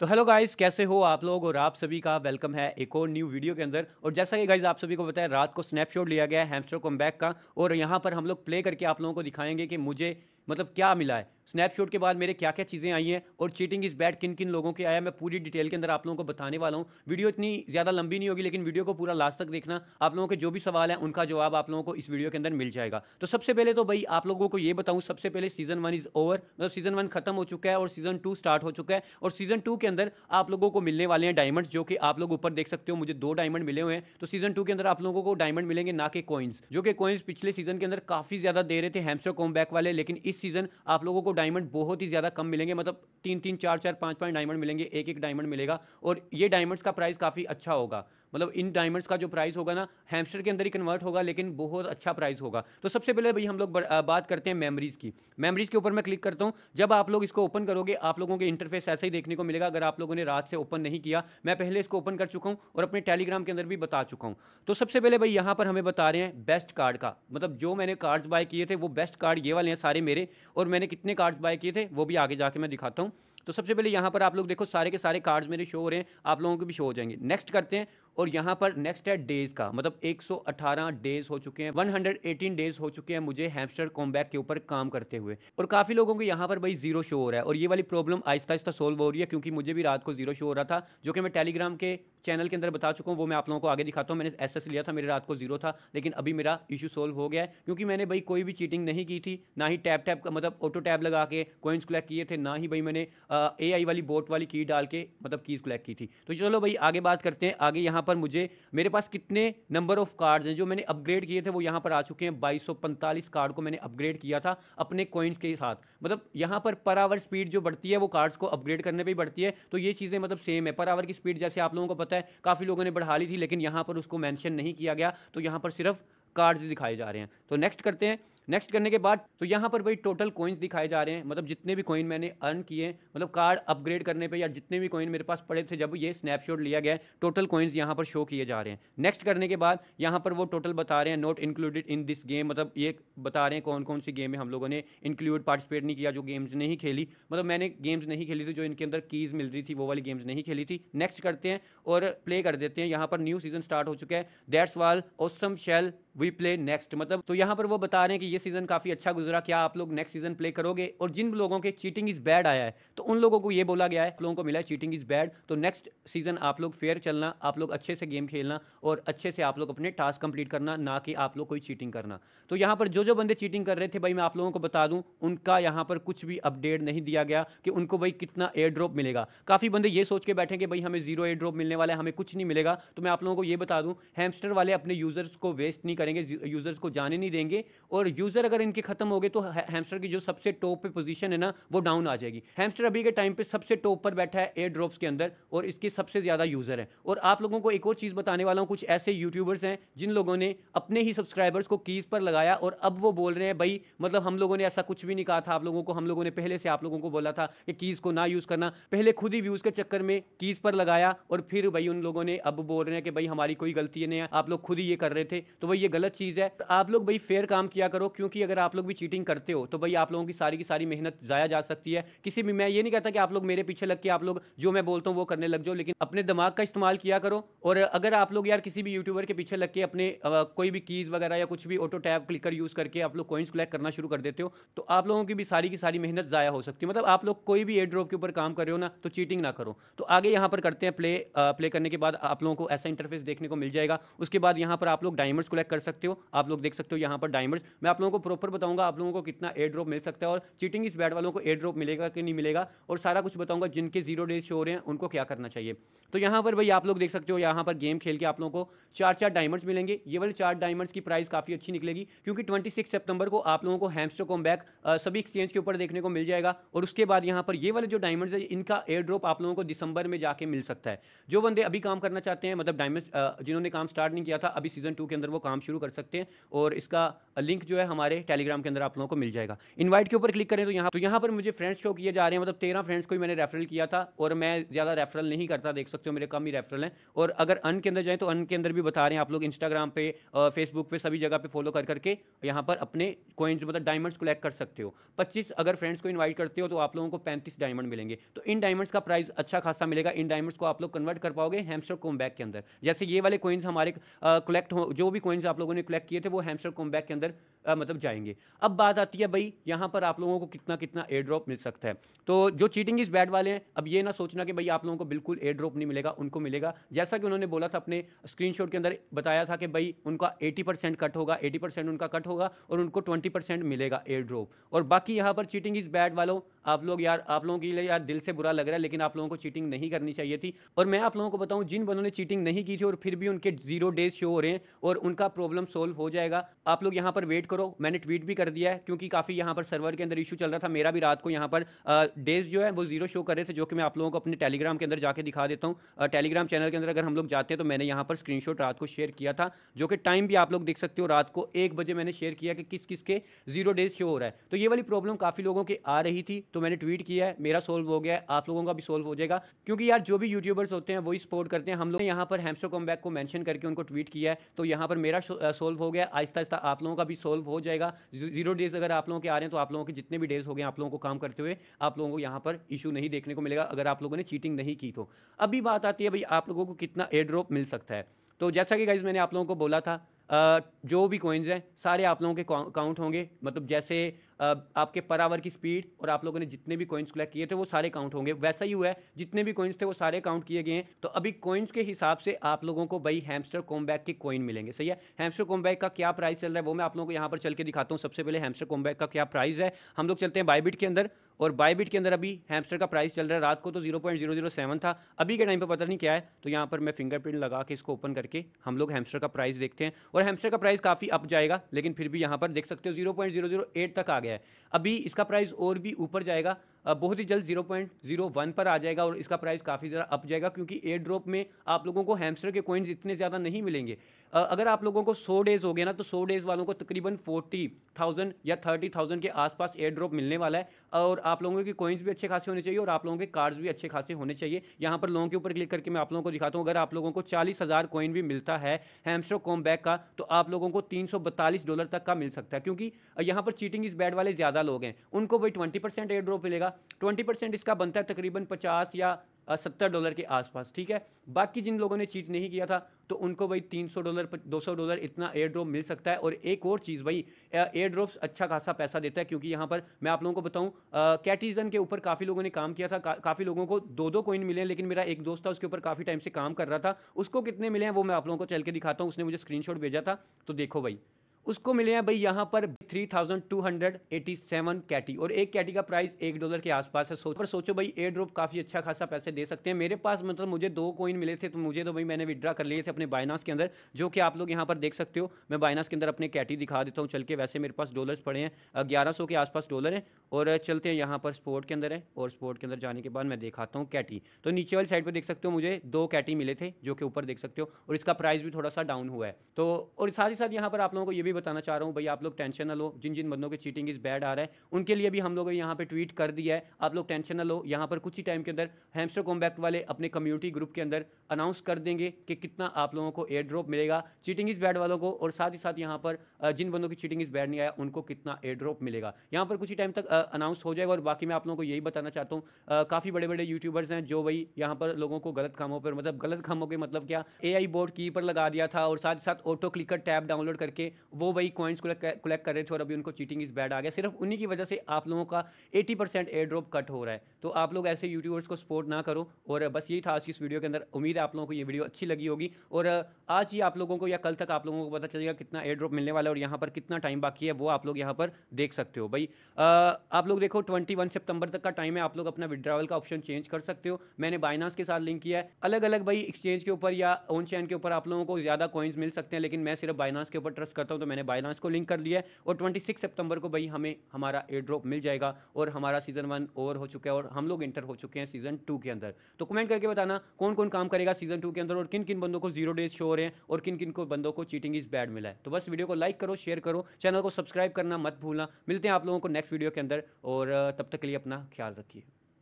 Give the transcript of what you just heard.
तो hello guys, कैसे हो आप लोग। और आप सभी का वेलकम है एक और न्यू वीडियो के अंदर। और जैसा कि गाइस आप सभी को पता है, रात को स्नैपशॉट लिया गया है हैमस्टर कॉम्बैट का, और यहाँ पर हम लोग प्ले करके आप लोगों को दिखाएंगे कि मुझे मतलब क्या मिला है स्नैपशॉट के बाद, मेरे क्या क्या चीज़ें आई हैं और चीटिंग इस बैट किन किन लोगों के आया है। मैं पूरी डिटेल के अंदर आप लोगों को बताने वाला हूँ। वीडियो इतनी ज़्यादा लंबी नहीं होगी, लेकिन वीडियो को पूरा लास्ट तक देखना। आप लोगों के जो भी सवाल हैं उनका जवाब आप लोगों को इस वीडियो के अंदर मिल जाएगा। तो सबसे पहले तो भाई आप लोगों को ये बताऊँ, सबसे पहले सीज़न 1 इज़ ओवर, मतलब सीज़न 1 खत्म हो चुका है और सीज़न 2 स्टार्ट हो चुका है। और सीज़न 2 के अंदर आप लोगों को मिलने वाले हैं डायमंड्स, जो कि आप लोग ऊपर देख सकते हो। मुझे 2 डायमंड मिले हुए हैं। तो सीज़न 2 के अंदर आप लोगों को डायमंड मिलेंगे, ना कि कॉइन्स, जो कि कॉइन्स पिछले सीज़न के अंदर काफ़ी ज़्यादा दे रहे थे हैमस्टर कॉम्बैट वाले। लेकिन इस सीज़न आप लोगों को डायमंड बहुत ही ज़्यादा कम मिलेंगे, मतलब 3-3, 4-4, 5-5 डायमंड मिलेंगे, एक डायमंड मिलेगा। और ये डायमंड्स का प्राइस काफ़ी अच्छा होगा, मतलब इन डायमंड्स का जो प्राइस होगा ना हैमस्टर के अंदर ही कन्वर्ट होगा, लेकिन बहुत अच्छा प्राइस होगा। तो सबसे पहले भाई हम लोग बात करते हैं मेमोरीज़ की। मेमोरीज़ के ऊपर मैं क्लिक करता हूँ। जब आप लोग इसको ओपन करोगे आप लोगों के इंटरफेस ऐसे ही देखने को मिलेगा, अगर आप लोगों ने रात से ओपन नहीं किया। मैं पहले इसको ओपन कर चुका हूँ और अपने टेलीग्राम के अंदर भी बता चुका हूँ। तो सबसे पहले भाई यहाँ पर हमें बता रहे हैं बेस्ट कार्ड का, मतलब जो मैंने कार्ड्स बाय किए थे वो बेस्ट कार्ड ये वाले हैं सारे मेरे। और मैंने कितने कार्ड्स बाय किए थे वो भी आगे जाके मैं दिखाता हूँ। तो सबसे पहले यहाँ पर आप लोग देखो सारे के सारे कार्ड्स मेरे शो हो रहे हैं, आप लोगों के भी शो हो जाएंगे। नेक्स्ट करते हैं, और यहाँ पर नेक्स्ट है डेज़ का, मतलब 118 डेज़ हो चुके हैं, 118 डेज़ हो चुके हैं मुझे हैमस्टर कॉम्बैट के ऊपर काम करते हुए। और काफ़ी लोगों को यहाँ पर भाई जीरो शो हो रहा है, और ये वाली प्रॉब्लम आहिस्ता आहिस्ता सोल्व हो रही है, क्योंकि मुझे भी रात को जीरो शो हो रहा था, जो कि मैं टेलीग्राम के चैनल के अंदर बता चुका हूँ। वो मैं आप लोगों को आगे दिखाता हूँ। मैंने SS लिया था, मेरे रात को जीरो था, लेकिन अभी मेरा इशू सोल्व हो गया है, क्योंकि मैंने भाई कोई भी चीटिंग नहीं की थी, ना ही टैप मतलब ऑटो टैप लगा के कॉइन्स कलेक्ट किए थे, ना ही भाई मैंने AI वाली बोट वाली की डाल के मतलब कीज़ कलेक्ट की थी। तो चलो भाई आगे बात करते हैं। आगे यहाँ पर मुझे मेरे पास कितने नंबर ऑफ कार्ड्स हैं जो मैंने अपग्रेड किए थे, वो यहाँ पर आ चुके हैं। 2245 कार्ड को मैंने अपग्रेड किया था अपने कॉइन्स के साथ, मतलब यहाँ पर आवर स्पीड जो बढ़ती है वो कार्ड्स को अपग्रेड करने पे बढ़ती है। तो ये चीज़ें मतलब सेम है। पर आवर की स्पीड जैसे आप लोगों को पता है काफ़ी लोगों ने बढ़ा ली थी, लेकिन यहाँ पर उसको मैंशन नहीं किया गया, तो यहाँ पर सिर्फ कार्ड्स दिखाए जा रहे हैं। तो नेक्स्ट करते हैं। नेक्स्ट करने के बाद तो यहाँ पर भाई टोटल कॉइन्स दिखाए जा रहे हैं, मतलब जितने भी कॉइन मैंने अर्न किए, मतलब कार्ड अपग्रेड करने पे या जितने भी कॉइन मेरे पास पड़े थे जब ये स्नैपशॉट लिया गया है, टोटल कॉइन्स यहाँ पर शो किए जा रहे हैं। नेक्स्ट करने के बाद यहाँ पर वो टोटल बता रहे हैं, not included in this game, मतलब ये बता रहे हैं कौन कौन सी गेम में हम लोगों ने इंक्लूड पार्टिसिपेट नहीं किया, जो गेम्स नहीं खेली, मतलब मैंने गेम्स नहीं खेली थी, जो इनके अंदर कीज़ मिल रही थी वो वाली गेम्स नहीं खेली थी। नेक्स्ट करते हैं और प्ले कर देते हैं। यहाँ पर न्यू सीजन स्टार्ट हो चुका है। That's all awesome shall we play next, मतलब तो यहाँ पर वो बता रहे हैं कि ये सीजन काफ़ी अच्छा गुजरा, क्या आप लोग नेक्स्ट सीजन प्ले करोगे। और जिन लोगों के चीटिंग इज बैड आया है तो उन लोगों को ये बोला गया है, लोगों को मिला है चीटिंग इज बैड, तो नेक्स्ट सीजन आप लोग फेयर चलना, आप लोग अच्छे से गेम खेलना और अच्छे से आप लोग अपने टास्क कंप्लीट करना, ना कि आप लोग कोई चीटिंग करना। तो यहाँ पर जो जो बंदे चीटिंग कर रहे थे भाई मैं आप लोगों को बता दूँ, उनका यहाँ पर कुछ भी अपडेट नहीं दिया गया कि उनको भाई कितना एयर ड्रॉप मिलेगा। काफ़ी बंदे ये सोच के बैठेंगे भाई हमें 0 एयर ड्रॉप मिलने वाला है, हमें कुछ नहीं मिलेगा। तो मैं आप लोगों को ये बता दूँ, हैमस्टर वाले अपने यूज़र्स को वेस्ट नहीं करेंगे, यूज़र्स को जाने नहीं देंगे, और यूज़र अगर इनके खत्म हो गए तो हैमस्टर की जो सबसे टॉप पे पोजीशन है ना वो डाउन आ जाएगी। हैमस्टर अभी के टाइम पे सबसे टॉप पर बैठा है एयर ड्रॉप्स के अंदर, और इसके सबसे ज़्यादा यूज़र हैं। और आप लोगों को एक और चीज़ बताने वाला हूँ, कुछ ऐसे यूट्यूबर्स हैं जिन लोगों ने अपने ही सब्सक्राइबर्स को कीज़ पर लगाया, और अब वो बोल रहे हैं भाई मतलब हम लोगों ने ऐसा कुछ भी नहीं कहा था आप लोगों को, हम लोगों ने पहले से आप लोगों को बोला था कि कीज़ को ना यूज़ करना, पहले खुद ही व्यूज़ के चक्कर में कीज़ पर लगाया, और फिर भाई उन लोगों ने अब बोल रहे हैं कि भाई हमारी कोई गलती नहीं है, आप लोग खुद ही ये कर रहे थे। तो भाई ये गलत चीज़ है। आप लोग भाई फेयर काम किया करो, क्योंकि अगर आप लोग भी चीटिंग करते हो तो भाई आप लोगों की सारी मेहनत जाया जा सकती है। किसी भी, मैं ये नहीं कहता कि आप लोग मेरे पीछे लग के आप लोग जो मैं बोलता हूँ वो करने लग जाओ, लेकिन अपने दिमाग का इस्तेमाल किया करो। और अगर आप लोग यार किसी भी यूट्यूबर के पीछे लग के अपने कोई भी कीज़ वगैरह या कुछ भी ऑटो टैप क्लिकर यूज़ करके आप लोग कॉइन्स कलेक्ट करना शुरू कर देते हो तो आप लोगों की सारी मेहनत ज़ाया हो सकती है। मतलब आप लोग कोई भी एयर ड्रॉप के ऊपर काम कर रहे हो ना तो चीटिंग ना करो। तो आगे यहाँ पर करते हैं प्ले। प्ले करने के बाद आप लोगों को ऐसा इंटरफेस देखने को मिल जाएगा। उसके बाद यहाँ पर आप लोग डायमंड्स कलेक्ट कर सकते हो। आप लोग देख सकते हो यहाँ पर डायमंड्स, मैं आप लोगों को प्रॉपर बताऊंगा आप लोगों को कितना एयर ड्रॉप मिल सकता है और चीटिंग इस बैट वालों को एयर ड्रॉप मिलेगा कि नहीं मिलेगा, और सारा कुछ बताऊंगा। जिनके 0 डेज शो हो रहे हैं उनको क्या करना चाहिए। तो यहाँ पर भाई आप लोग देख सकते हो, यहाँ पर गेम खेल के आप लोगों को 4-4 डायमंड्स मिलेंगे। ये वाले 4 डायमंड्स की प्राइस काफ़ी अच्छी निकलेगी, क्योंकि 26 सितंबर को आप लोगों को हैमस्टर कॉम्बैट सभी एक्सचेंज के ऊपर देखने को मिल जाएगा। और उसके बाद यहाँ पर ये वाले जो डायमंड्स है इनका एयर ड्रॉप आप लोगों को दिसंबर में जाके मिल सकता है। जो बंदे अभी काम करना चाहते हैं, मतलब डायमंड्स जिन्होंने काम स्टार्ट नहीं किया था, अभी सीजन 2 के अंदर वो काम शुरू कर सकते हैं और इसका लिंक जो है हमारे टेलीग्राम के अंदर आप लोगों को मिल जाएगा। इनवाइट के ऊपर क्लिक करें तो यहाँ पर मुझे फ्रेंड्स शो किए जा रहे हैं, मतलब 13 फ्रेंड्स को ही मैंने रेफरल किया था और मैं ज़्यादा रेफरल नहीं करता, देख सकते हो मेरे कम ही रेफरल हैं। और अगर अन के अंदर जाएँ तो अन के अंदर भी बता रहे हैं आप लोग इंस्टाग्राम पे, फेसबुक पे, सभी जगह पे फॉलो कर करके यहाँ पर अपने कोइंस मतलब डायमंड्स कलेक्ट कर सकते हो। 25 अगर फ्रेंड्स को इन्वाइट करते हो तो आप लोगों को 35 डायमंड मिलेंगे। तो इन डायमंड्स का प्राइस अच्छा खासा मिलेगा, इन डायमंड्स को आप लोग कन्वर्ट कर पाओगे हैमस्टर कॉम्बैट के अंदर। जैसे ये वाले कोइंस हमारे कलेक्ट हो, जो भी कोइंस आप लोगों ने कलेक्ट किए थे वो हैमस्टर कॉम्बैट के अंदर मतलब जाएंगे। अब बात आती है भाई यहाँ पर आप लोगों को कितना कितना एयर ड्रॉप मिल सकता है। तो जो चीटिंग इज बैड वाले हैं, अब ये ना सोचना कि भाई आप लोगों को बिल्कुल एयर ड्रॉप नहीं मिलेगा, उनको मिलेगा। जैसा कि उन्होंने बोला था अपने स्क्रीनशॉट के अंदर बताया था कि भाई उनका 80% कट होगा, 80% उनका कट होगा और उनको 20% मिलेगा एयर ड्रॉप। और बाकी यहाँ पर चीटिंग इज बैड वालों, आप लोग यार, आप लोगों के लिए यार दिल से बुरा लग रहा है, लेकिन आप लोगों को चीटिंग नहीं करनी चाहिए थी। और मैं आप लोगों को बताऊं, जिन बंदों ने चीटिंग नहीं की थी और फिर भी उनके 0 डेज शो हो रहे हैं और उनका प्रॉब्लम सोल्व हो जाएगा। आप लोग यहाँ पर वेट करो, मैंने ट्वीट भी कर दिया है क्योंकि काफ़ी यहाँ पर सर्वर के अंदर इशू चल रहा था। मेरा भी रात को यहाँ पर डेज जो है वो 0 शो कर रहे थे, जो कि मैं आप लोगों को अपने टेलीग्राम के अंदर जाके दिखा देता हूँ। टेलीग्राम चैनल के अंदर अगर हम लोग जाते हैं तो मैंने यहाँ पर स्क्रीनशॉट रात को शेयर किया था, जो कि टाइम भी आप लोग देख सकते हो। रात को 1 बजे मैंने शेयर किया कि किस किस के 0 डेज शो हो रहा है। तो ये वाली प्रॉब्लम काफ़ी लोगों की आ रही थी, तो मैंने ट्वीट किया है, मेरा सोल्व हो गया है, आप लोगों का भी सोल्व हो जाएगा। क्योंकि यार जो भी यूट्यूबर्स होते हैं वही सपोर्ट करते हैं। हम लोग यहाँ पर हैमस्टर कॉम्बैट को मेंशन करके उनको ट्वीट किया है, तो यहाँ पर मेरा सोल्व हो गया। आहिस्ता आहिस्ता आप लोगों का भी सोल्व हो जाएगा। 0 डेज अगर आप लोगों के आ रहे हैं तो आप लोगों के जितने भी डेज हो गए आप लोगों को काम करते हुए, आप लोगों को यहाँ पर इशू नहीं देखने को मिलेगा अगर आप लोगों ने चीटिंग नहीं की तो। अभी बात आती है भाई आप लोगों को कितना एयर ड्रॉप मिल सकता है। तो जैसा कि गाइज मैंने आप लोगों को बोला था, जो भी कोइंस हैं सारे आप लोगों के काउंट होंगे, मतलब जैसे आपके पर आवर की स्पीड और आप लोगों ने जितने भी कोइंस कलेक्ट किए थे वो सारे काउंट होंगे। वैसा ही हुआ है, जितने भी कोइंस थे वो सारे काउंट किए गए हैं। तो अभी कोइंस के हिसाब से आप लोगों को भाई हैमस्टर कॉम्बैट के कोइन मिलेंगे, सही है। हैमस्टर कॉम्बैट का क्या प्राइस चल रहा है वो मैं आप लोगों को यहाँ पर चल के दिखाता हूँ। सबसे पहले हैमस्टर कॉम्बैट का क्या प्राइस है, हम लोग चलते हैं बायबिट के अंदर। और बायबिट के अंदर अभी हैमस्टर का प्राइस चल रहा है, रात को तो 0.007 था, अभी के टाइम पर पता नहीं क्या है। तो यहाँ पर मैं फिंगरप्रिंट लगा के इसको ओपन करके हम लोग हैमस्टर का प्राइस देखते हैं। और हैमस्टर का प्राइस काफ़ी अप जाएगा, लेकिन फिर भी यहाँ पर देख सकते हो 0.008 तक आ गया है। अभी इसका प्राइस और भी ऊपर जाएगा, बहुत ही जल्द 0.01 पर आ जाएगा और इसका प्राइस काफ़ी ज़रा अप जाएगा। क्योंकि एयर ड्रॉप में आप लोगों को हैमस्टर के कोइंस इतने ज़्यादा नहीं मिलेंगे। अगर आप लोगों को 100 डेज़ हो गए ना, तो 100 डेज़ वालों को तकरीबन 40,000 या 30,000 के आसपास एयर ड्रॉप मिलने वाला है। और आप लोगों के कोइंस भी अच्छे खासे होने चाहिए और आप लोगों के कार्ड्स भी अच्छे खासे होने चाहिए। यहाँ पर लोगों के ऊपर क्लिक करके मैं आप लोगों को दिखाता हूँ। अगर आप लोगों को 40,000 कोइन भी मिलता है हैमस्टर कॉम्बैट का, तो आप लोगों को $342 तक का मिल सकता है। क्योंकि यहाँ पर चीटिंग इस बैड वाले ज़्यादा लोग हैं, उनको भाई 20% एयर ड्रॉप मिलेगा। 20% इसका बनता है तकरीबन $50 या $70 के आसपास, ठीक है। बाकी जिन लोगों ने चीट नहीं किया था तो उनको भाई $300 $200 इतना एयर ड्रॉप मिल सकता है। और एक और चीज़ भाई, एयर ड्रॉप्स अच्छा खासा पैसा देता है। क्योंकि यहाँ पर मैं आप लोगों को बताऊँ, कैटिजन के ऊपर काफ़ी लोगों ने काम किया था, काफ़ी लोगों को 2-2 कोइन मिले। लेकिन मेरा एक दोस्त था उसके ऊपर काफ़ी टाइम से काम कर रहा था, उसको कितने मिले हैं वो मैं आप लोगों को चल के दिखाता हूँ। उसने मुझे स्क्रीनशॉट भेजा था, तो देखो भाई उसको मिले हैं भाई यहाँ पर 3,287 कैटी। और एक कैटी का प्राइस $1 के आसपास है। सोचो भाई एयर ड्रॉप काफ़ी अच्छा खासा पैसे दे सकते हैं। मेरे पास मतलब मुझे 2 कोइन मिले थे, तो मुझे तो भाई मैंने विड्रा कर लिए थे अपने बाइनांस के अंदर, जो कि आप लोग यहाँ पर देख सकते हो। मैं बाइनांस के अंदर अपने कैटी दिखा देता हूँ चल के। वैसे मेरे पास डॉलर्स पड़े हैं, $1100 के आसपास डॉलर हैं। और चलते हैं यहाँ पर स्पोर्ट के अंदर है, और स्पोर्ट के अंदर जाने के बाद मैं दिखाता हूँ कैटी। तो नीचे वाली साइड पर देख सकते हो मुझे 2 कैटी मिले थे, जो कि ऊपर देख सकते हो। और इसका प्राइस भी थोड़ा सा डाउन हुआ है। तो और साथ ही साथ यहाँ पर आप लोगों को ये भी बताना चाह रहा हूँ भाई, आप लोग टेंशन ना लो। जिन जिन बंदों के चीटिंग इज बैड आ रहा है उनके लिए भी हम लोगों ने यहाँ पे ट्वीट कर दिया है, आप लोग टेंशन ना लो। यहाँ पर कुछ ही टाइम के अंदर हैमस्टर कॉम्बैट वाले अपने कम्युनिटी ग्रुप के अंदर अनाउंस कर देंगे कि कितना आप लोगों को एयर ड्रॉप मिलेगा चीटिंग इज बैड वालों को, और साथ ही साथ यहाँ पर जिन बंदों की चीटिंग इज बैड नहीं आया उनको कितना एयर ड्रॉप मिलेगा। यहाँ पर कुछ ही टाइम तक अनाउंस हो जाएगा। और बाकी मैं आप लोगों को यही बताना चाहता हूँ, काफ़ी बड़े बड़े यूट्यूबर्स हैं जो भाई यहाँ पर लोगों को गलत कामों पर, मतलब गलत कामों के मतलब क्या, AI बोर्ड की पर लगा दिया था। और साथ ही साथ ऑटो क्लिकर टैब डाउनलोड करके वो भाई कॉइन्स कलेक्ट कर रहे थे, और अभी उनको चीटिंग इज बैड आ गया। सिर्फ उन्हीं की वजह से आप लोगों का 80% एयर ड्रॉप कट हो रहा है। तो आप लोग ऐसे यूट्यूबर्स को सपोर्ट ना करो। और बस यही था आज की इस वीडियो के अंदर। उम्मीद है आप लोगों को ये वीडियो अच्छी लगी होगी। और आज ही आप लोगों को या कल तक आप लोगों को पता चलेगा कितना एयर ड्रॉप मिलने वाला है और यहाँ पर कितना टाइम बाकी है, वो आप लोग यहाँ पर देख सकते हो भाई। आप लोग देखो 21 सितंबर तक का टाइम है, आप लोग अपना विड्रावल का ऑप्शन चेंज कर सकते हो। मैंने बाइनांस के साथ लिंक किया है। अलग अलग भाई एक्सचेंज के ऊपर या ऑन चैन के ऊपर आप लोगों को ज़्यादा कॉइन्स मिल सकते हैं, लेकिन मैं सिर्फ बाइनांस के ऊपर ट्रस्ट करता हूँ। मैंने बायलेंस को लिंक कर लिया है और 26 सितंबर को भाई हमें हमारा एयर ड्रॉप मिल जाएगा और हमारा सीज़न 1 ओवर हो चुका है और हम लोग इंटर हो चुके हैं सीज़न 2 के अंदर। तो कमेंट करके बताना कौन कौन काम करेगा सीज़न 2 के अंदर और किन किन बंदों को 0 डेज शो हो रहे हैं और किन किन को बंदों को चीटिंग इज़ बैड मिला है। तो बस वीडियो को लाइक करो, शेयर करो, चैनल को सब्सक्राइब करना मत भूलना। मिलते हैं आप लोगों को नेक्स्ट वीडियो के अंदर और तब तक के लिए अपना ख्याल रखिए।